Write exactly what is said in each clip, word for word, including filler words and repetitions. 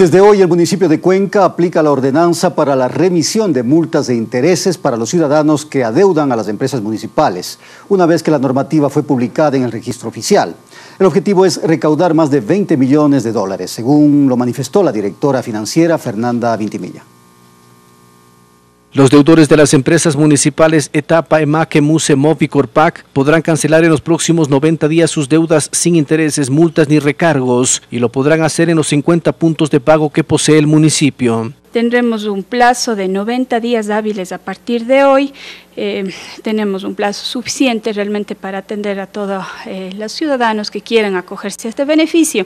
Desde hoy el municipio de Cuenca aplica la ordenanza para la remisión de multas de intereses para los ciudadanos que adeudan a las empresas municipales, una vez que la normativa fue publicada en el registro oficial. El objetivo es recaudar más de veinte millones de dólares, según lo manifestó la directora financiera Fernanda Vintimilla. Los deudores de las empresas municipales Etapa, Emake, Muse, Movi, Corpac podrán cancelar en los próximos noventa días sus deudas sin intereses, multas ni recargos y lo podrán hacer en los cincuenta puntos de pago que posee el municipio. Tendremos un plazo de noventa días hábiles a partir de hoy, eh, tenemos un plazo suficiente realmente para atender a todos eh, los ciudadanos que quieran acogerse a este beneficio.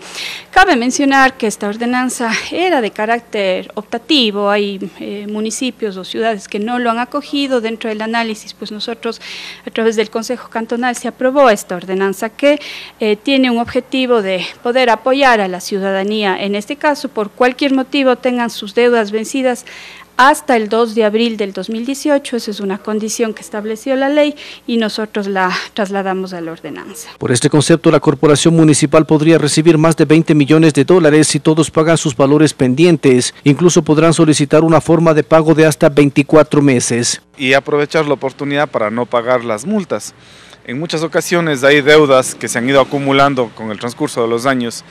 Cabe mencionar que esta ordenanza era de carácter optativo, hay eh, municipios o ciudades que no lo han acogido. Dentro del análisis, pues nosotros a través del Consejo Cantonal se aprobó esta ordenanza que eh, tiene un objetivo de poder apoyar a la ciudadanía, en este caso por cualquier motivo tengan sus deudas vencidas hasta el dos de abril del dos mil dieciocho, esa es una condición que estableció la ley y nosotros la trasladamos a la ordenanza. Por este concepto, la Corporación Municipal podría recibir más de veinte millones de dólares si todos pagan sus valores pendientes. Incluso podrán solicitar una forma de pago de hasta veinticuatro meses. Y aprovechar la oportunidad para no pagar las multas. En muchas ocasiones hay deudas que se han ido acumulando con el transcurso de los años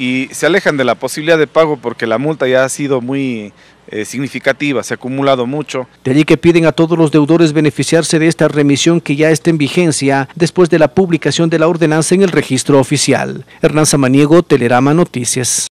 y se alejan de la posibilidad de pago porque la multa ya ha sido muy eh, significativa, se ha acumulado mucho. De allí que piden a todos los deudores beneficiarse de esta remisión que ya está en vigencia después de la publicación de la ordenanza en el registro oficial. Hernán Samaniego, Telerama Noticias.